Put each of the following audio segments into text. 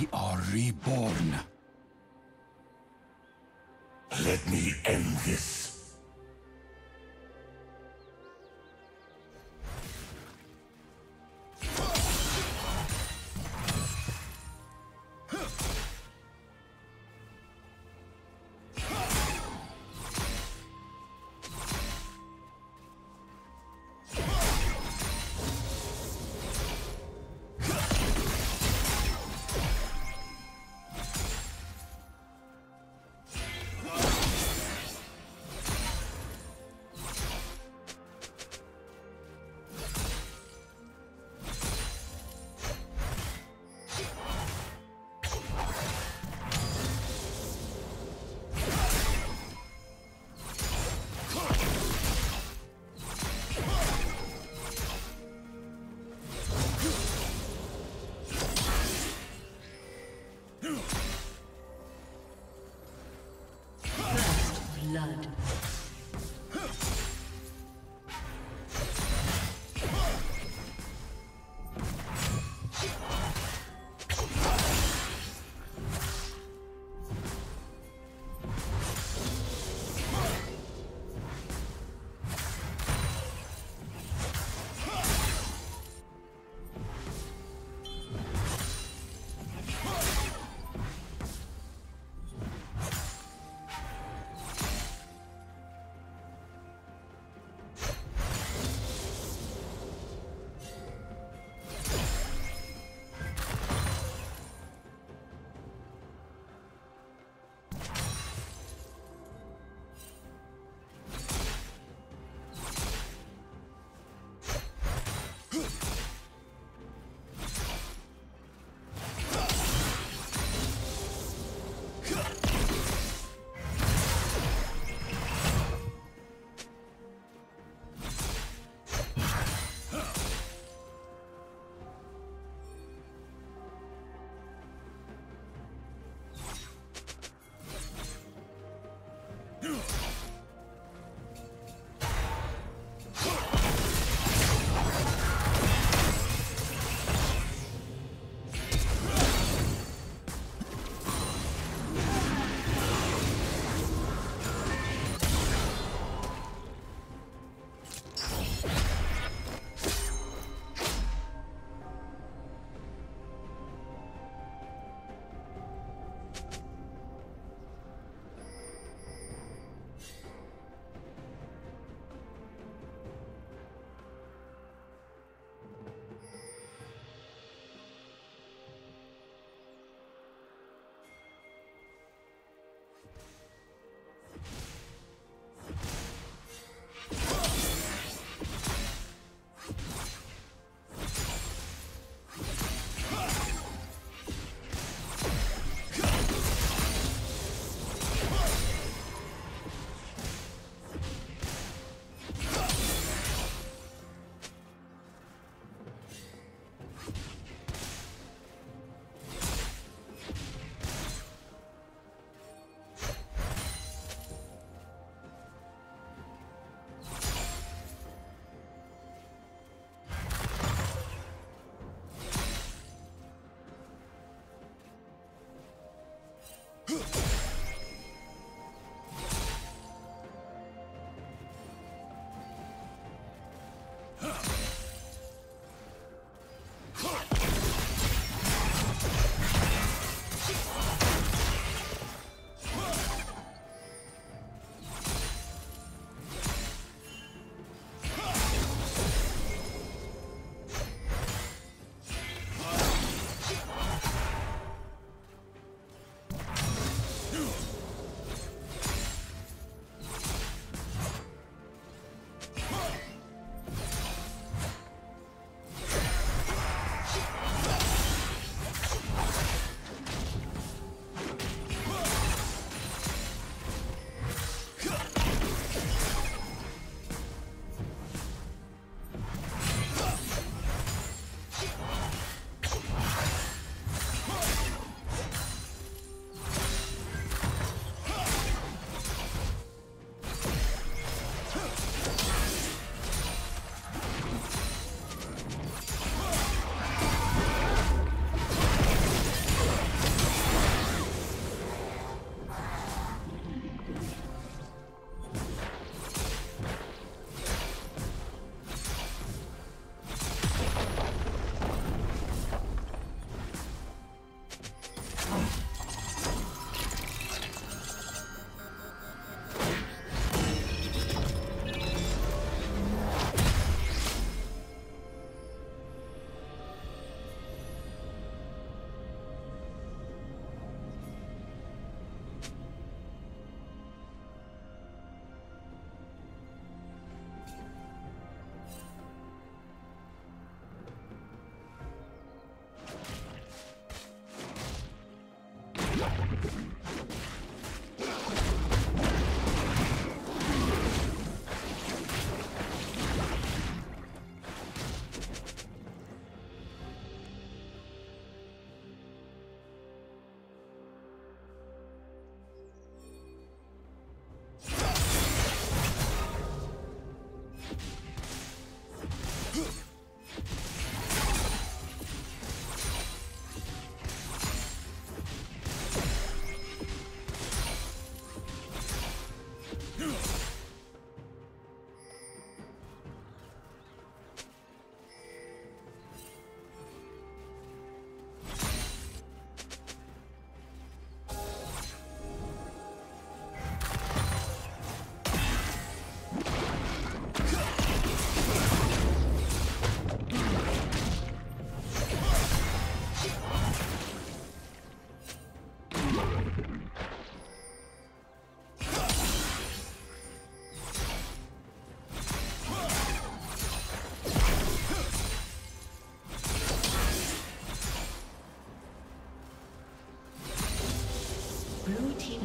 We are reborn. Let me end this.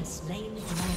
Slain the dragon.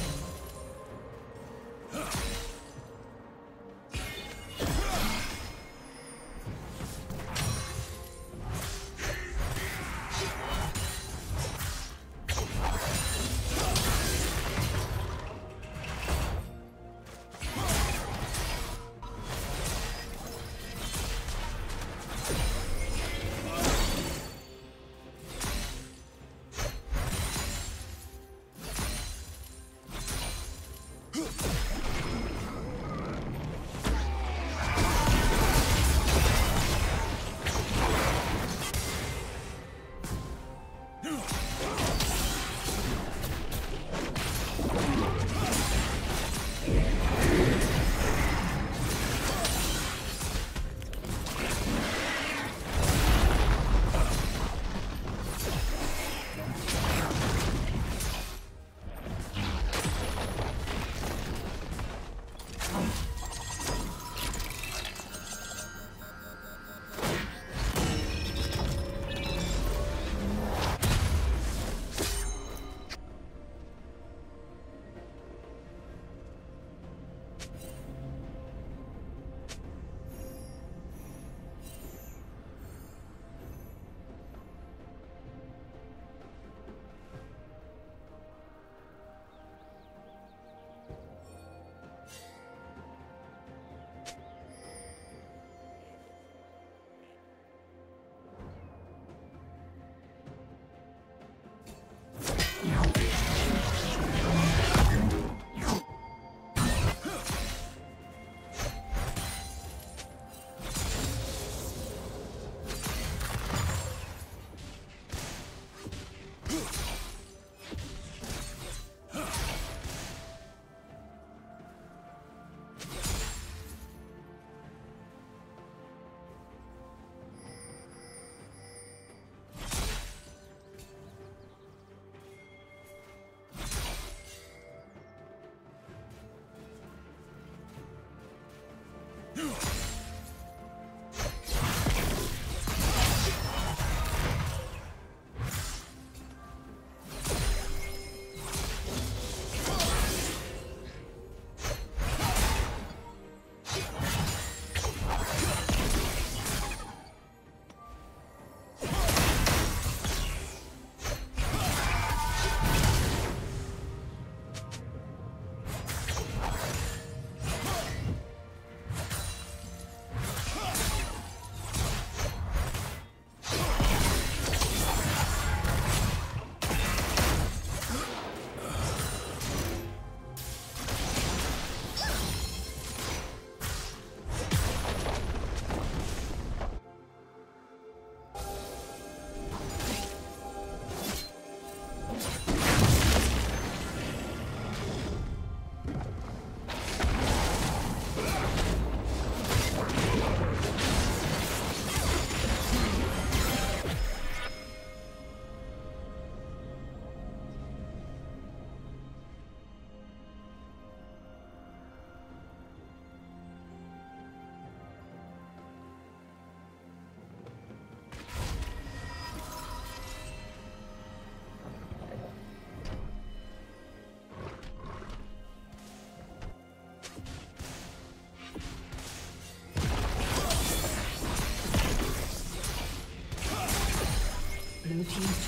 Blue team's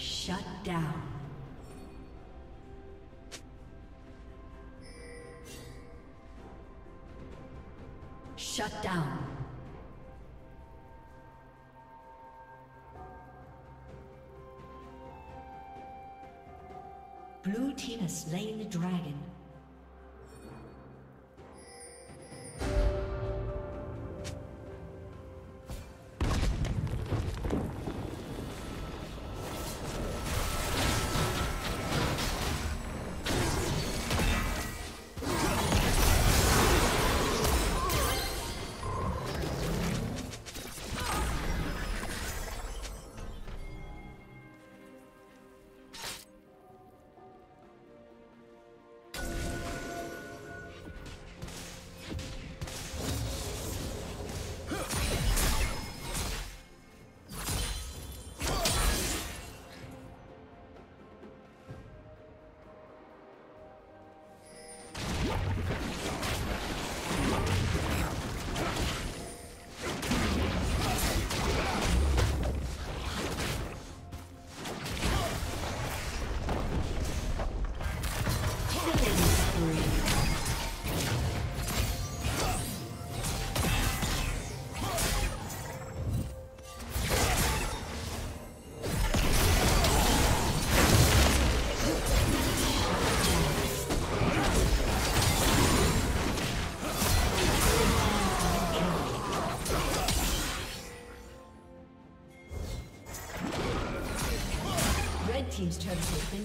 Shut down. Shut down. Blue team has slain the dragon. Team's turret has been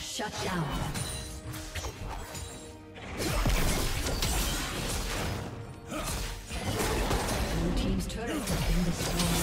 Shut down. Blue team's turret has been destroyed.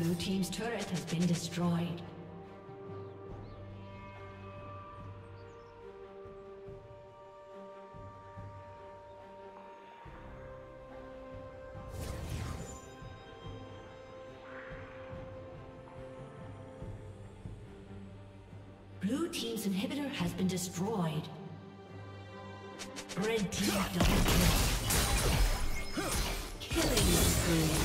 Blue team's turret has been destroyed. Blue team's inhibitor has been destroyed. Red team double kill. Killing spree.